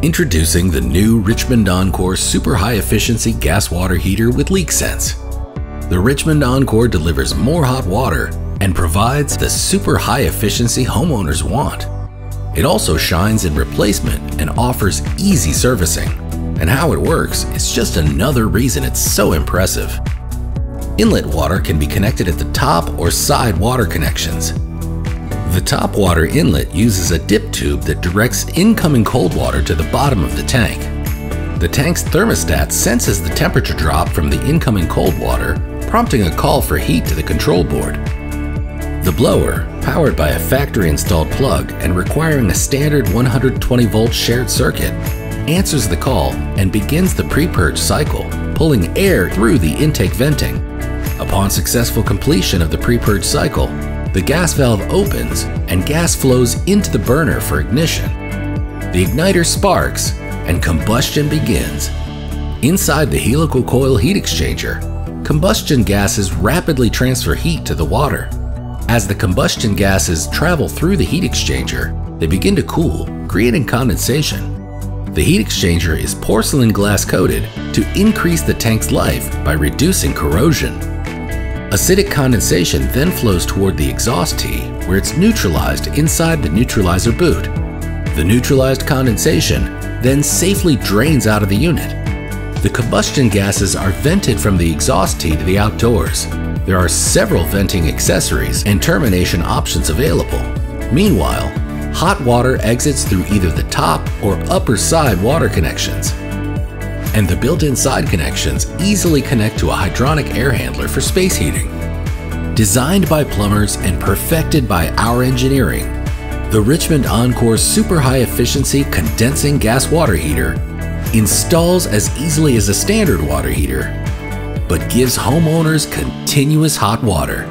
Introducing the new Richmond Encore super high efficiency gas water heater with LeakSense. The Richmond Encore delivers more hot water and provides the super high efficiency homeowners want. It also shines in replacement and offers easy servicing. And how it works is just another reason it's so impressive. Inlet water can be connected at the top or side water connections. The top water inlet uses a dip tube that directs incoming cold water to the bottom of the tank. The tank's thermostat senses the temperature drop from the incoming cold water, prompting a call for heat to the control board. The blower, powered by a factory-installed plug and requiring a standard 120-volt shared circuit, answers the call and begins the pre-purge cycle, pulling air through the intake venting. Upon successful completion of the pre-purge cycle, the gas valve opens and gas flows into the burner for ignition. The igniter sparks and combustion begins. Inside the helical coil heat exchanger, combustion gases rapidly transfer heat to the water. As the combustion gases travel through the heat exchanger, they begin to cool, creating condensation. The heat exchanger is porcelain glass coated to increase the tank's life by reducing corrosion. Acidic condensation then flows toward the exhaust tee, where it's neutralized inside the neutralizer boot. The neutralized condensation then safely drains out of the unit. The combustion gases are vented from the exhaust tee to the outdoors. There are several venting accessories and termination options available. Meanwhile, hot water exits through either the top or upper side water connections, and the built-in side connections easily connect to a hydronic air handler for space heating. Designed by plumbers and perfected by our engineering, the Richmond Encore super high efficiency condensing gas water heater installs as easily as a standard water heater, but gives homeowners continuous hot water.